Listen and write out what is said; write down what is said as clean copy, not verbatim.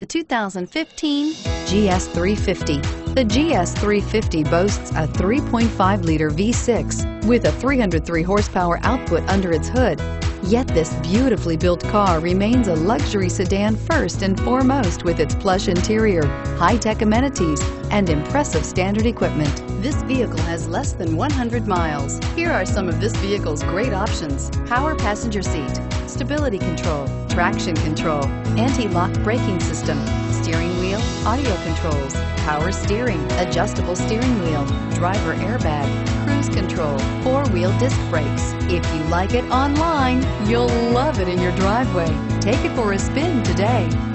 The 2015 GS 350. The GS 350 boasts a 3.5-liter V6 with a 303 horsepower output under its hood. Yet this beautifully built car remains a luxury sedan first and foremost with its plush interior, high-tech amenities, and impressive standard equipment. This vehicle has less than 100 miles. Here are some of this vehicle's great options: power passenger seat, stability control, traction control, anti-lock braking system, steering wheel audio controls, power steering, adjustable steering wheel, driver airbag, cruise control, four-wheel disc brakes. If you like it online, you'll love it in your driveway. Take it for a spin today.